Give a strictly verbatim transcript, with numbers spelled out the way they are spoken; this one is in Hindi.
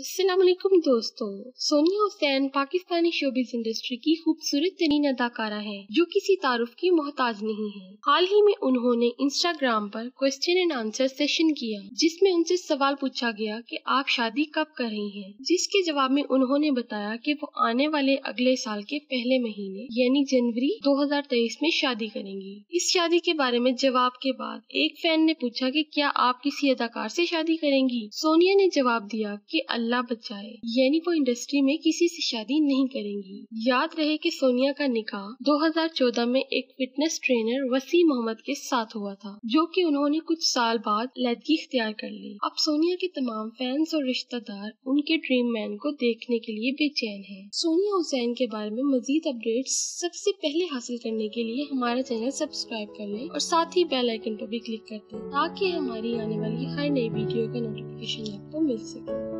अस्सलामुअलैकुम दोस्तों, सोनिया हुसैन पाकिस्तानी शोबिज़ इंडस्ट्री की खूबसूरत तरीन अदाकारा है जो किसी तारुफ की मोहताज नहीं है। हाल ही में उन्होंने इंस्टाग्राम पर क्वेश्चन एंड आंसर सेशन किया जिसमें उनसे सवाल पूछा गया कि आप शादी कब कर रही हैं, जिसके जवाब में उन्होंने बताया कि वो आने वाले अगले साल के पहले महीने यानी जनवरी दो हजार तेईस में शादी करेंगी। इस शादी के बारे में जवाब के बाद एक फैन ने पूछा कि क्या आप किसी अदाकार से शादी करेंगी। सोनिया ने जवाब दिया कि अल्लाह बचाए, यानी वो इंडस्ट्री में किसी से शादी नहीं करेंगी। याद रहे कि सोनिया का निकाह दो हजार चौदह में एक फिटनेस ट्रेनर वसीम मोहम्मद के साथ हुआ था, जो कि उन्होंने कुछ साल बाद अलहदगी इख्तियार कर ली। अब सोनिया के तमाम फैंस और रिश्तेदार उनके ड्रीम मैन को देखने के लिए बेचैन हैं। सोनिया हुसैन के बारे में मजीद अपडेट्स सबसे पहले हासिल करने के लिए हमारा चैनल सब्सक्राइब कर लें और साथ ही बेल आइकन पर भी क्लिक कर दें ताकि हमारी आने वाली हर नई वीडियो का नोटिफिकेशन आपको मिल सके।